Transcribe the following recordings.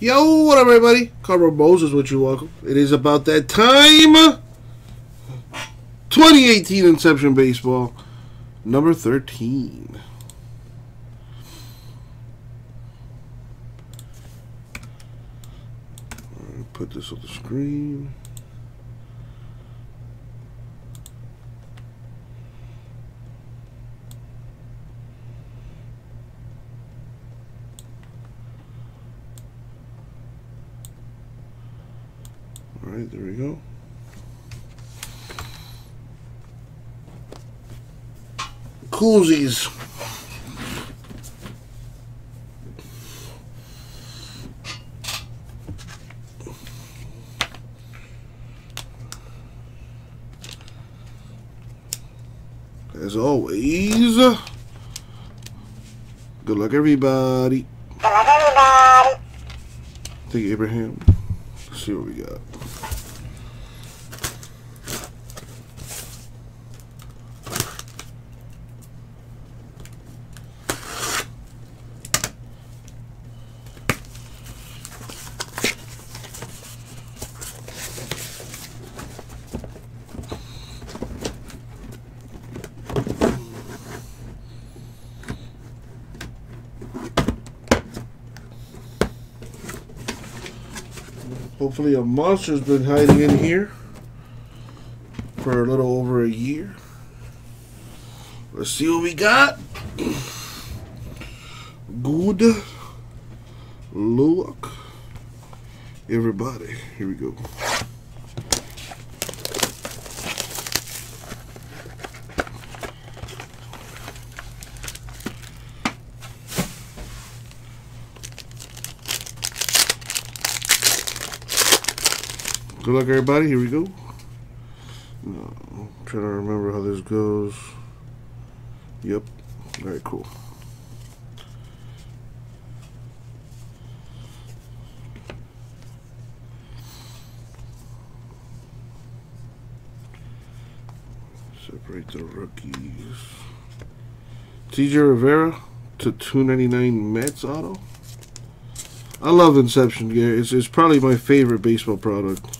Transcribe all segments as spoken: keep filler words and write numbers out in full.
Yo, what up, everybody? Carver Moses with you. Welcome. It is about that time. twenty eighteen Inception Baseball, number thirteen. Put this on the screen. All right, there we go. Coolsies. As always, good luck, everybody. Good luck, everybody. Thank you, Abraham. Let's see what we got. Hopefully a monster's been hiding in here for a little over a year. Let's see what we got. Good luck, everybody. Here we go. Good luck, everybody. Here we go. No, I'm trying to remember how this goes. Yep. All right, cool. Separate the rookies. T J Rivera to two ninety-nine Mets auto. I love Inception, yeah. It's, it's probably my favorite baseball product.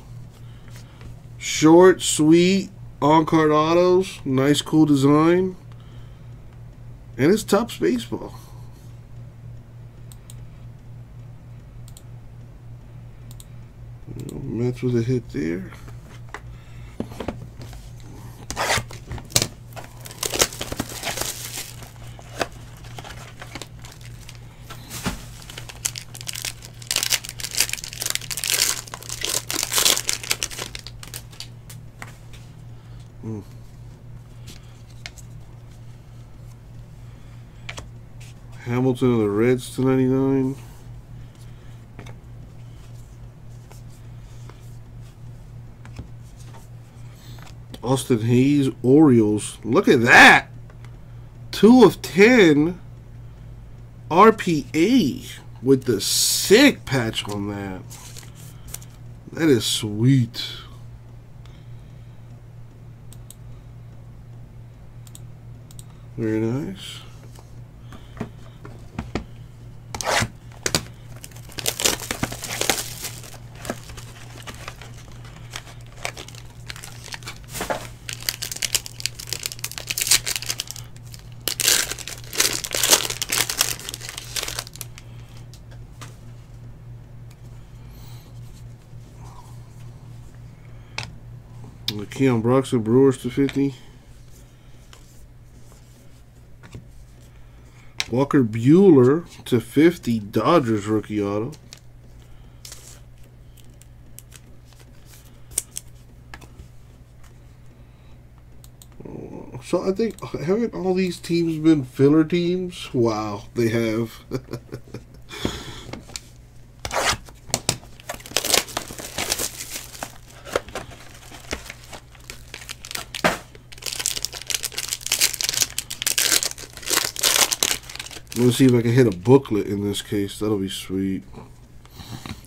Short, sweet, on-card autos, nice, cool design, and it's Topps Baseball. Mets with a hit there. Hamilton of the Reds to ninety-nine. Austin Hayes, Orioles. Look at that! two of ten R P A with the sick patch on that. That is sweet. Very nice. Keon Broxton, Brewers to fifty. Walker Buehler to fifty, Dodgers rookie auto. So I think, haven't all these teams been filler teams? Wow, they have. Let's see if I can hit a booklet in this case. That'll be sweet.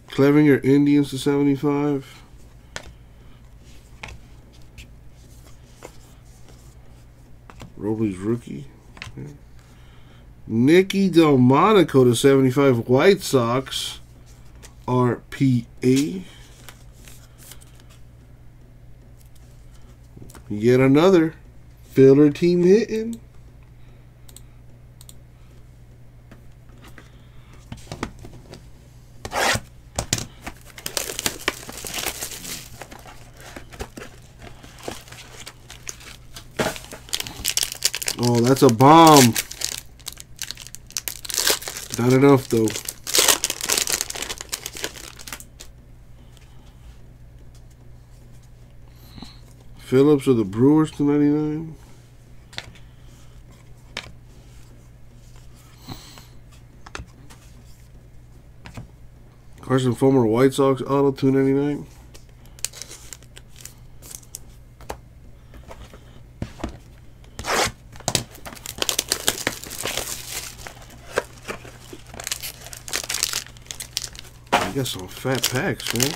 Clevinger, Indians to seventy-five. Robles rookie. Okay. Nicky Delmonico to seventy-five. White Sox. R P A. Yet another filler team hitting. Oh, that's a bomb. Not enough, though. Phillips or the Brewers to ninety-nine. Carson Fulmer, White Sox auto two ninety-nine. You got some fat packs, man.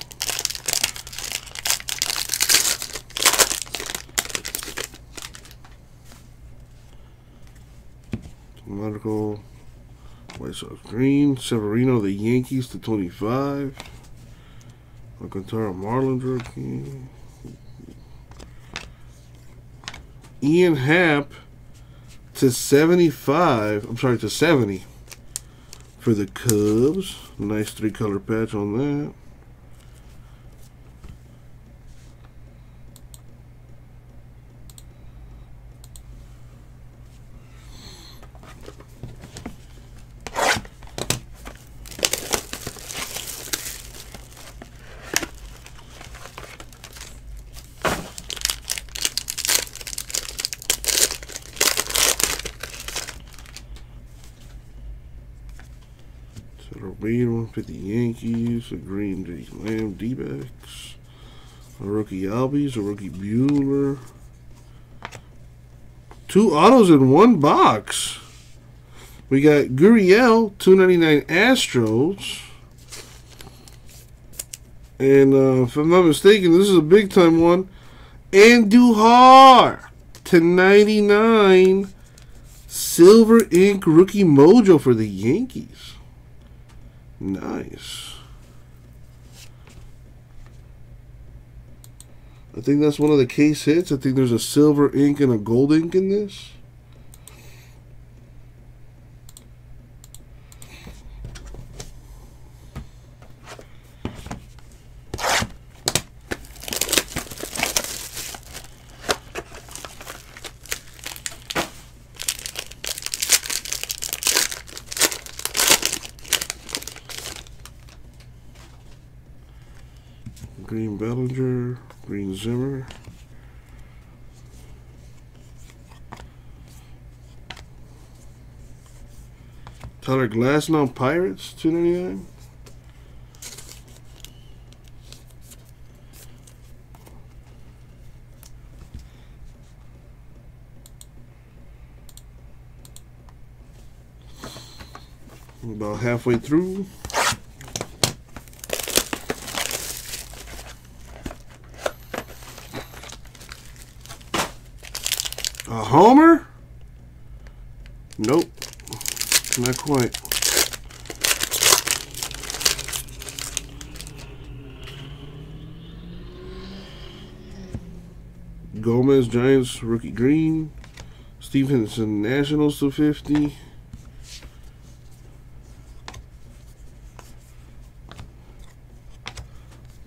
Medical, White Sox green, Severino the Yankees to twenty-five, Alcantara Marlins rookie, Ian Happ to seventy-five. I'm sorry, to seventy for the Cubs. Nice three-color patch on that. One for the Yankees, a green J. Lamb, D-backs, a rookie Albies, a rookie Buehler. Two autos in one box. We got Guriel, two ninety-nine Astros. And uh, if I'm not mistaken, this is a big time one. Andújar to ninety-nine Silver Ink Rookie Mojo for the Yankees. Nice. I think that's one of the case hits. I think there's a silver ink and a gold ink in this. Green Bellinger, green Zimmer. Tyler Glasnow, Pirates, two ninety-nine. About halfway through. A homer? Nope. Not quite. Gomez, Giants, rookie green. Stephenson, Nationals to fifty.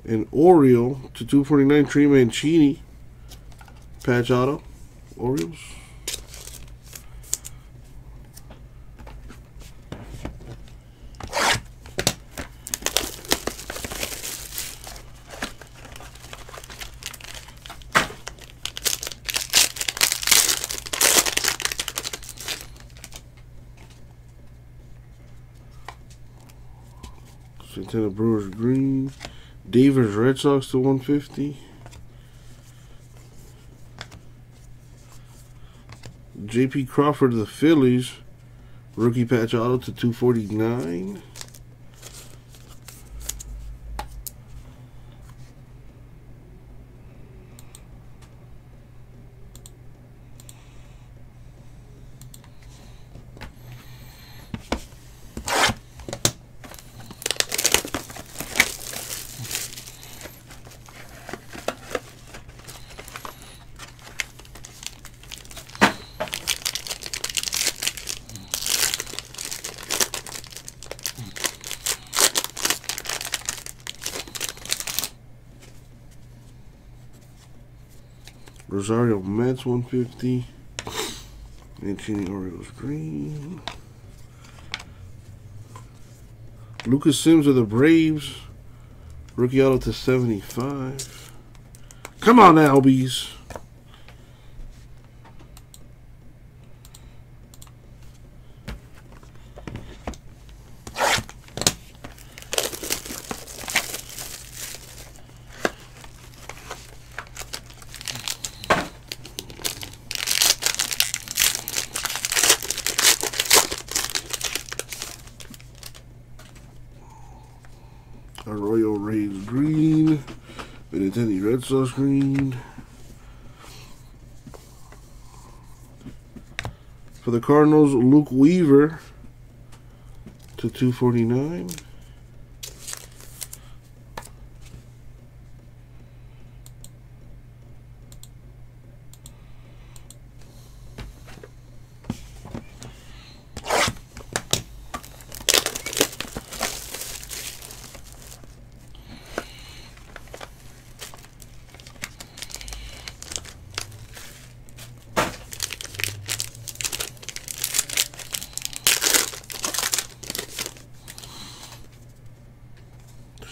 And Oriole to two forty-nine, Trey Mancini. Patch auto. Orioles. Santana Brewers green. Devers Red Sox to one fifty. J P Crawford of the Phillies, rookie patch auto to two forty-nine. Rosario Mets one fifty. Mancini Orioles green. Lucas Sims of the Braves. Rookie auto to seventy-five. Come on, Albies. Arroyo Rays green, Benintendi Red Sox green. For the Cardinals, Luke Weaver to two forty-nine.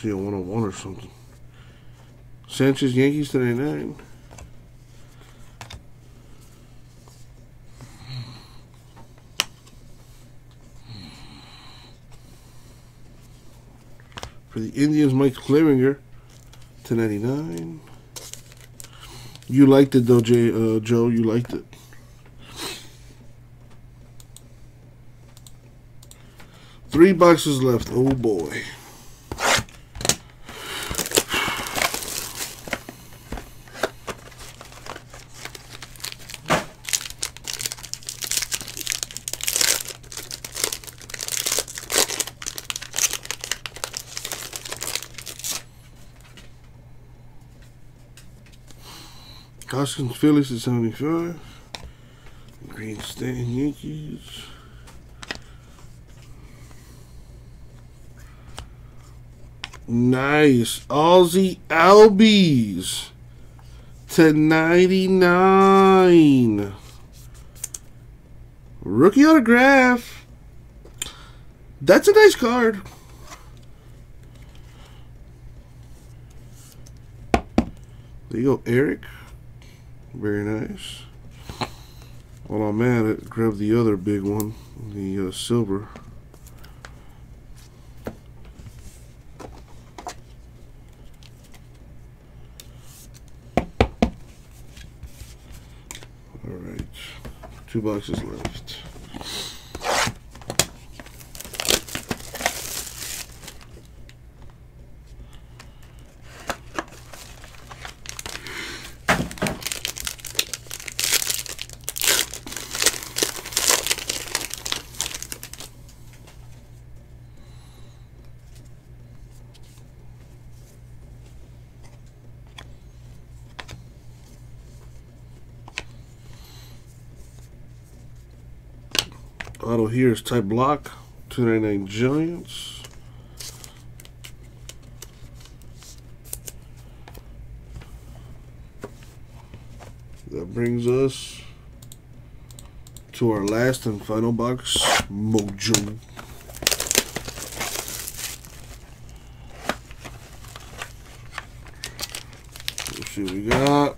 See a one oh one or something. Sanchez Yankees to ninety-nine. For the Indians, Mike Clevinger to ninety-nine. You liked it though, Jay, uh, Joe. You liked it. Three boxes left. Oh boy. Austin Phillies at seventy-five. Green Stanton Yankees. Nice. Ozzie Albies to ninety-nine. Rookie autograph. That's a nice card. There you go, Eric. Very nice. While I'm at it, grab the other big one, the uh, silver. Alright, two boxes left. Auto here is Ty Block, two ninety-nine Giants. That brings us to our last and final box, Mojo. Let's see what we got.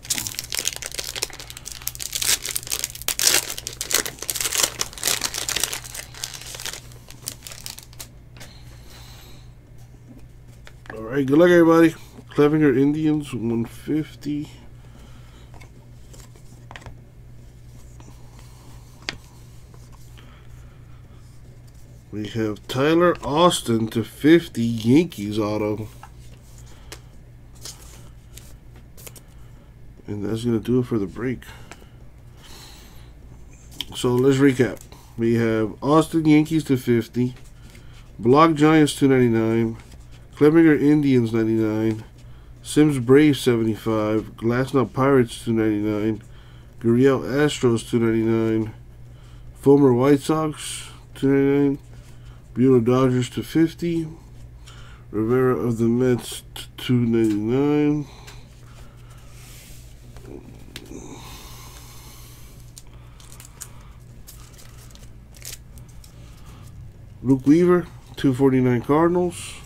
Alright, good luck everybody. Clevinger Indians one fifty. We have Tyler Austin to fifty Yankees auto. And that's going to do it for the break. So let's recap. We have Austin Yankees to fifty. Block Giants two ninety-nine. Clevinger Indians ninety-nine, Sims Braves seventy-five, Glasnow Pirates two ninety-nine, Guriel Astros two ninety-nine, Fulmer White Sox two ninety-nine, Buehler Dodgers two fifty, Rivera of the Mets two ninety-nine. Luke Weaver, two forty-nine Cardinals.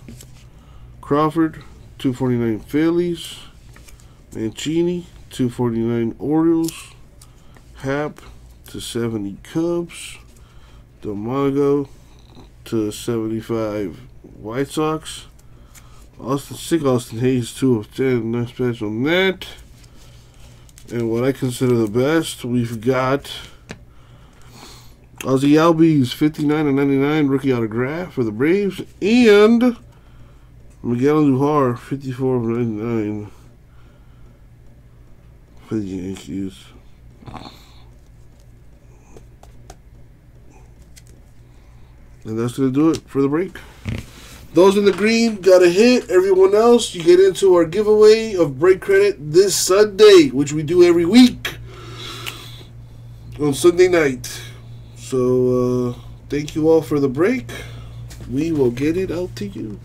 Crawford, two forty-nine Phillies. Mancini, two forty-nine Orioles. Happ, two seventy Cubs. Delmonico, two seventy-five White Sox. Austin, sick Austin Hayes, two of ten. Nice patch on that. And what I consider the best, we've got Ozzie Albies, fifty-nine of ninety-nine, rookie autograph for the Braves. And Miguel Andújar, fifty-four of ninety-nine for the Yankees. And that's going to do it for the break. Those in the green got a hit. Everyone else, you get into our giveaway of break credit this Sunday, which we do every week on Sunday night. So, uh, thank you all for the break. We will get it out to you.